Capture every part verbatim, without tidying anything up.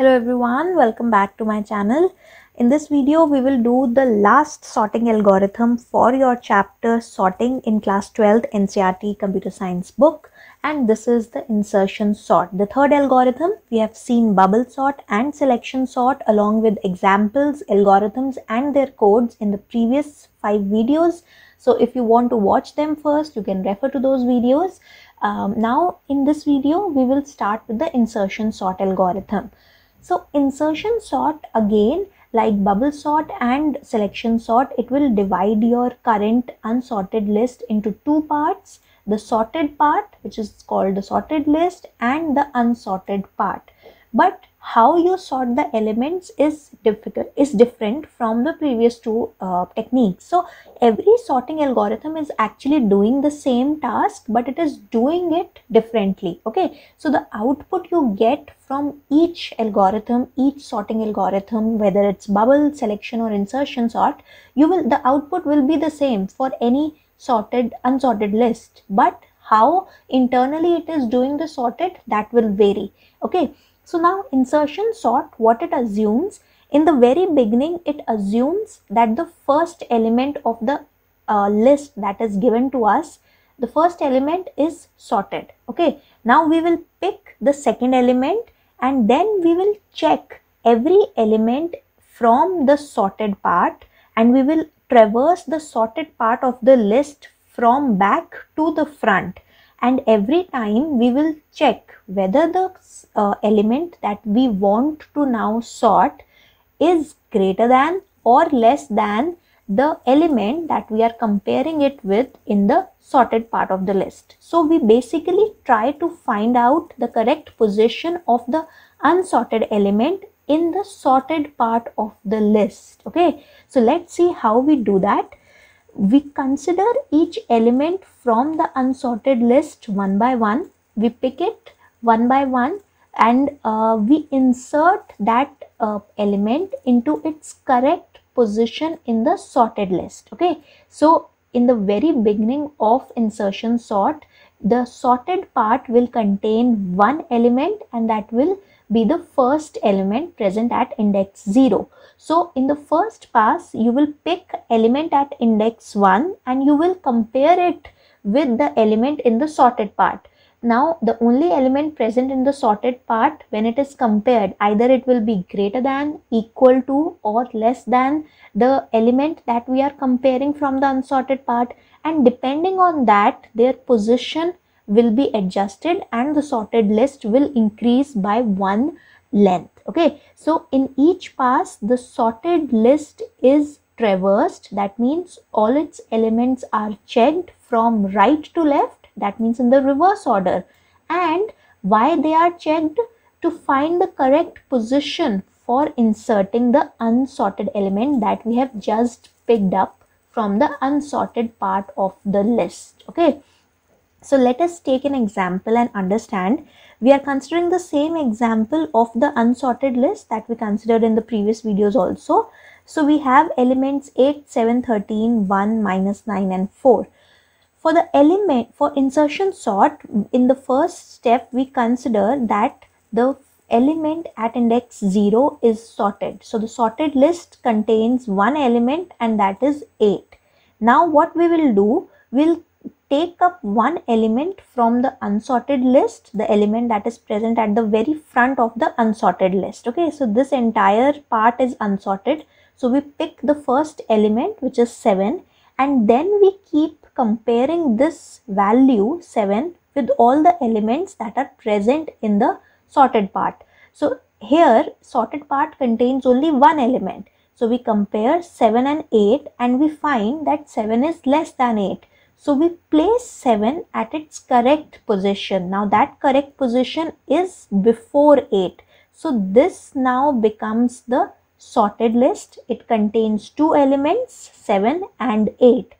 Hello everyone, welcome back to my channel. In this video we will do the last sorting algorithm for your chapter sorting in class twelfth N C E R T computer science book, and this is the insertion sort. The third algorithm, we have seen bubble sort and selection sort along with examples, algorithms and their codes in the previous five videos. So if you want to watch them first, you can refer to those videos. Um, now in this video we will start with the insertion sort algorithm. So insertion sort, again like bubble sort and selection sort, it will divide your current unsorted list into two parts: the sorted part, which is called the sorted list, and the unsorted part. But how you sort the elements is difficult is different from the previous two uh, techniques. So every sorting algorithm is actually doing the same task, but it is doing it differently. Okay, so the output you get from each algorithm, each sorting algorithm, whether it's bubble, selection or insertion sort, you will the output will be the same for any sorted unsorted list, but how internally it is doing the sorted, that will vary. Okay, so now insertion sort, what it assumes, in the very beginning it assumes that the first element of the uh, list that is given to us, the first element is sorted. Okay, now we will pick the second element and then we will check every element from the sorted part, and we will traverse the sorted part of the list from back to the front. And every time we will check whether the uh, element that we want to now sort is greater than or less than the element that we are comparing it with in the sorted part of the list. So we basically try to find out the correct position of the unsorted element in the sorted part of the list. Okay, so let's see how we do that. We consider each element from the unsorted list one by one, we pick it one by one, and uh, we insert that uh, element into its correct position in the sorted list. Okay, so in the very beginning of insertion sort, the sorted part will contain one element, and that will be the first element present at index zero. So in the first pass you will pick element at index one and you will compare it with the element in the sorted part. Now the only element present in the sorted part, when it is compared, either it will be greater than, equal to or less than the element that we are comparing from the unsorted part, and depending on that their position will be adjusted and the sorted list will increase by one length. Okay, so in each pass the sorted list is traversed, that means all its elements are checked from right to left, that means in the reverse order, and why they are checked, to find the correct position for inserting the unsorted element that we have just picked up from the unsorted part of the list. Okay, so let us take an example and understand. We are considering the same example of the unsorted list that we considered in the previous videos also. So we have elements eight, seven, thirteen, one, minus nine and four. For the element, for insertion sort, in the first step we consider that the element at index zero is sorted. So the sorted list contains one element, and that is eight. Now what we will do, we'll take up one element from the unsorted list, the element that is present at the very front of the unsorted list. Okay, so this entire part is unsorted, so we pick the first element, which is seven, and then we keep comparing this value seven with all the elements that are present in the sorted part. So here sorted part contains only one element, so we compare seven and eight and we find that seven is less than eight. So we place seven at its correct position. Now that correct position is before eight. So this now becomes the sorted list. It contains two elements, seven and eight.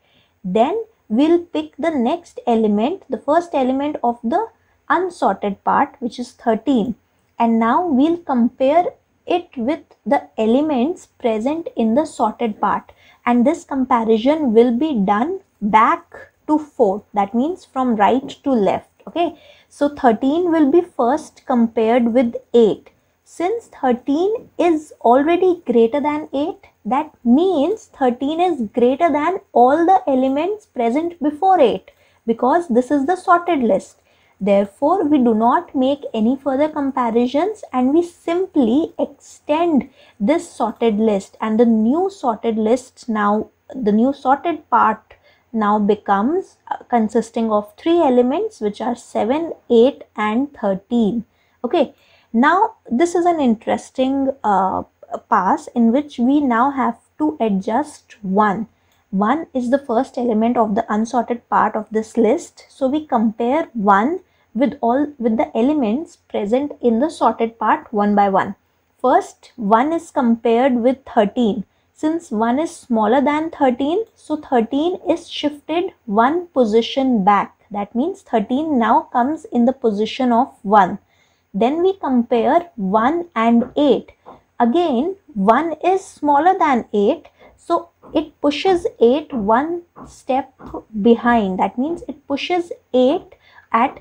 Then we'll pick the next element, the first element of the unsorted part, which is thirteen. And now we'll compare it with the elements present in the sorted part. And this comparison will be done back to four, that means from right to left. Okay, so thirteen will be first compared with eight, Since thirteen is already greater than eight, that means thirteen is greater than all the elements present before eight, because this is the sorted list. Therefore, we do not make any further comparisons and we simply extend this sorted list, and the new sorted list now, the new sorted part now becomes consisting of three elements, which are seven, eight and thirteen. Okay. Now, this is an interesting uh, pass in which we now have to adjust one. one is the first element of the unsorted part of this list. So, we compare one with all with the elements present in the sorted part one by one. First, one is compared with thirteen. Since one is smaller than thirteen, so thirteen is shifted one position back. That means thirteen now comes in the position of one. Then we compare one and eight. Again, one is smaller than eight, so it pushes eight one step behind. That means it pushes eight at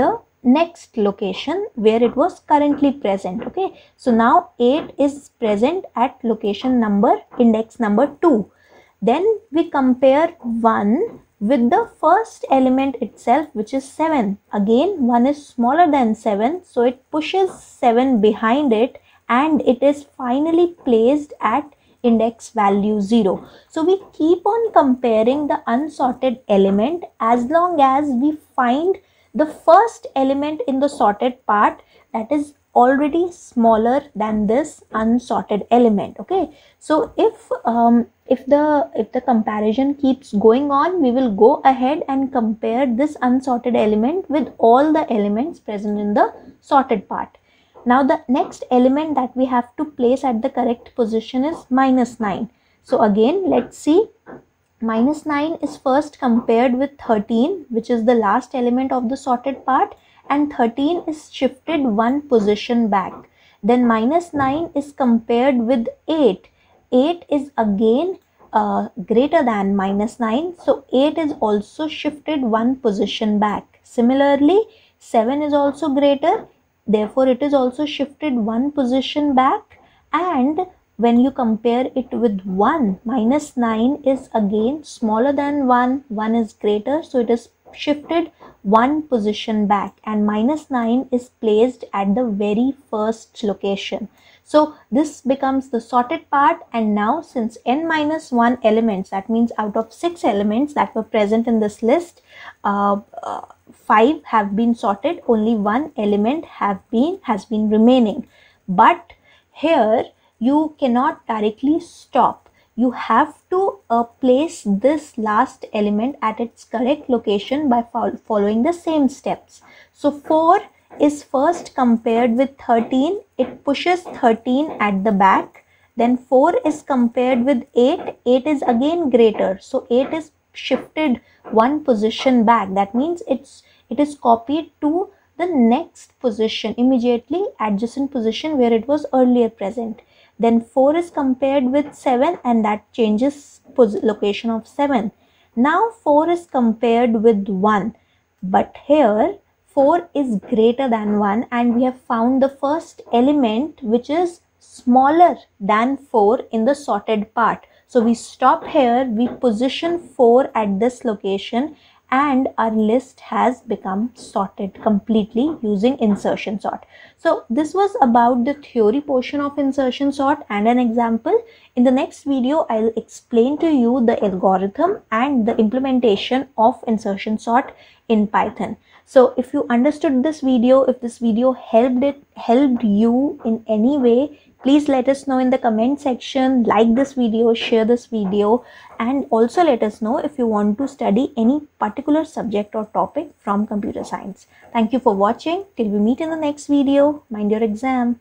the next location where it was currently present. Okay, so now eight is present at location number, index number two. Then we compare one with the first element itself, which is seven. Again, one is smaller than seven, so it pushes seven behind it, and it is finally placed at index value zero. So we keep on comparing the unsorted element as long as we find the first element in the sorted part that is already smaller than this unsorted element. Okay, so if um, if the if the comparison keeps going on, we will go ahead and compare this unsorted element with all the elements present in the sorted part. Now the next element that we have to place at the correct position is minus nine. So again, let's see, minus nine is first compared with thirteen, which is the last element of the sorted part, and thirteen is shifted one position back. Then minus nine is compared with eight. eight is again uh, greater than minus nine, so eight is also shifted one position back. Similarly, seven is also greater, therefore it is also shifted one position back, and when you compare it with one, minus nine is again smaller than one, one is greater, so it is shifted one position back, and minus nine is placed at the very first location. So this becomes the sorted part, and now since n minus one elements, that means out of six elements that were present in this list, uh, uh, five have been sorted, only one element have been has been remaining. But here you cannot directly stop. You have to uh, place this last element at its correct location by fo- following the same steps. So four is first compared with thirteen. It pushes thirteen at the back. Then four is compared with eight. eight is again greater. So eight is shifted one position back. That means it's it is copied to the next position, immediately adjacent position where it was earlier present. Then four is compared with seven, and that changes location of seven. Now four is compared with one, but here four is greater than one, and we have found the first element which is smaller than four in the sorted part. So we stop here, we position four at this location, and our list has become sorted completely using insertion sort. So this was about the theory portion of insertion sort and an example. In the next video, I'll explain to you the algorithm and the implementation of insertion sort in Python. So if you understood this video, if this video helped it, helped you in any way, please let us know in the comment section, like this video, share this video, and also let us know if you want to study any particular subject or topic from computer science. Thank you for watching. Till we meet in the next video, mind your exam.